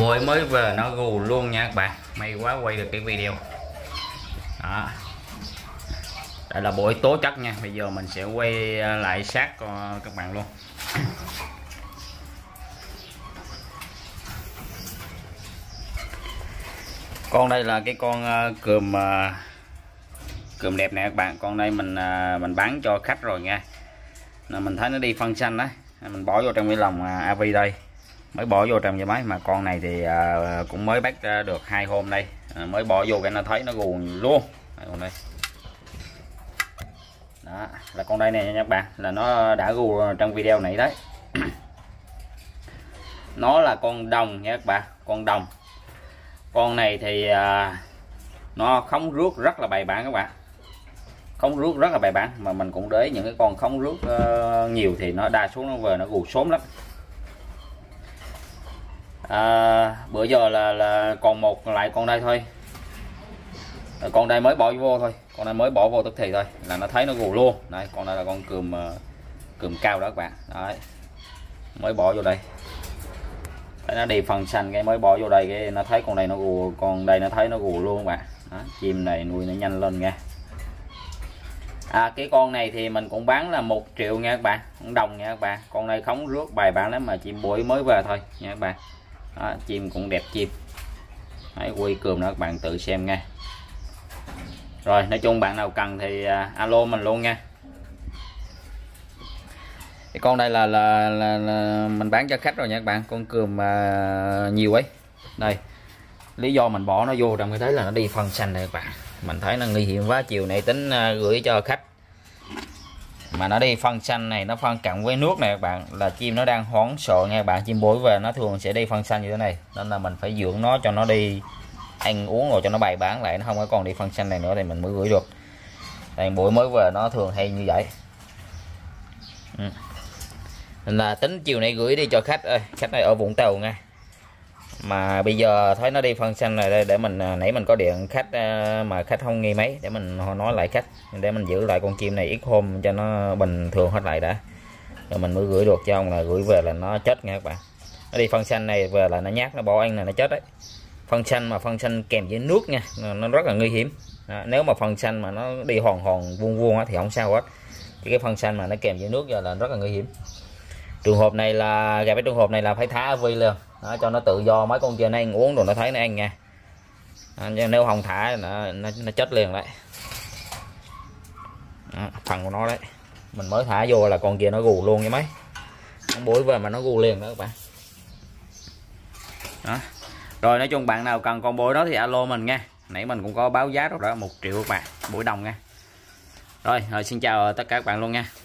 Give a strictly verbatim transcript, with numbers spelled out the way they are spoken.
Muối mới về nó gù luôn nha các bạn. May quá quay được cái video. Đó. Đây là buổi tố chất nha. Bây giờ mình sẽ quay lại sát các bạn luôn. Con đây là cái con cườm cườm đẹp nè các bạn. Con đây mình mình bán cho khách rồi nha. Nên mình thấy nó đi phân xanh đó, mình bỏ vô trong cái lồng a vê đây, mới bỏ vô trong cái máy. Mà con này thì cũng mới bắt được hai hôm đây, mới bỏ vô cái nó thấy nó gù luôn. Còn đây đó là con đây nè các bạn, là nó đã gù trong video nãy đấy. Nó là con đồng nha các bạn, con đồng. Con này thì à, nó khống rước rất là bài bản các bạn, khống rước rất là bài bản. Mà mình cũng để những cái con khống rước uh, nhiều thì nó đa số nó về nó gù sớm lắm. À, bữa giờ là, là còn một lại con đây thôi, con đây mới bỏ vô thôi, con này mới bỏ vô tức thì thôi là nó thấy nó gù luôn. Đây con này là con cườm cườm cao đó các bạn. Đấy, mới bỏ vô đây. Đấy, nó đi phần xanh cái mới bỏ vô đây cái nó thấy con này nó gù, con đây nó thấy nó gù luôn các bạn. Đó, chim này nuôi nó nhanh lên nha. À, cái con này thì mình cũng bán là một triệu nha các bạn, con đồng nha các bạn. Con này khống rước bài bản lắm mà chim bụi mới về thôi nha các bạn. Đó, chim cũng đẹp chim. Đấy, quy cườm đó các bạn tự xem nha. Rồi nói chung bạn nào cần thì à, alo mình luôn nha. Cái con đây là, là, là, là mình bán cho khách rồi nha các bạn, con cườm uh, nhiều ấy. Đây lý do mình bỏ nó vô trong cái đấy là nó đi phân xanh này các bạn, mình thấy nó nguy hiểm quá. Chiều nay tính uh, gửi cho khách mà nó đi phân xanh này, nó phân cặn với nước này các bạn, là chim nó đang hoảng sợ nha các bạn. Chim bối về nó thường sẽ đi phân xanh như thế này, nên là mình phải dưỡng nó cho nó đi ăn uống rồi cho nó bài bản lại, nó không có còn đi phân xanh này nữa thì mình mới gửi được. Đây buổi mới về nó thường hay như vậy. Ừ. Nên là tính chiều nay gửi đi cho khách. Ê, khách này ở Vũng Tàu nha, mà bây giờ thấy nó đi phân xanh này đây, để mình nãy mình có điện khách mà khách không nghe máy, để mình nói lại khách để mình giữ lại con chim này ít hôm cho nó bình thường hết lại đã, rồi mình mới gửi được cho ông. Là gửi về là nó chết nha các bạn, nó đi phân xanh này về là nó nhát, nó bỏ ăn là nó chết đấy. Phân xanh mà phân xanh kèm với nước nha, nó rất là nguy hiểm. Đó, nếu mà phân xanh mà nó đi hòn hòn vuông vuông á, thì không sao hết. Cái phân xanh mà nó kèm với nước giờ là rất là nguy hiểm. Trường hợp này là gặp cái trường hợp này là phải thả a vê liền đó, cho nó tự do. Mấy con kia nó ăn uống rồi nó thấy nó ăn nha, nếu không thả nó, nó, nó chết liền đấy. Đó, phần của nó đấy mình mới thả vô là con kia nó gù luôn. Cái mấy con bối về mà nó gù liền đó các bạn. Đó. Rồi nói chung bạn nào cần con bối đó thì alo mình nha, nãy mình cũng có báo giá rồi đó, một triệu các bạn, buổi đồng nha. Rồi, rồi xin chào tất cả các bạn luôn nha.